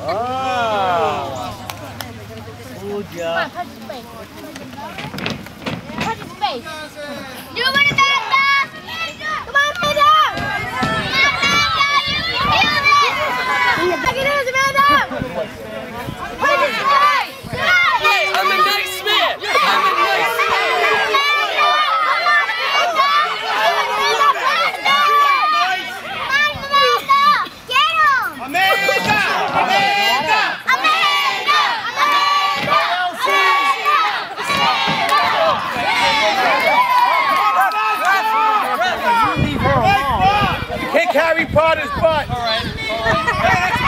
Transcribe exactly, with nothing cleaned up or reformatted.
Oh. Good job. Touch his face. Touch his face. Do it, Amanda. Come on, Amanda. You can do this, Amanda. Touch his face. Harry Potter's butt. All right. All right.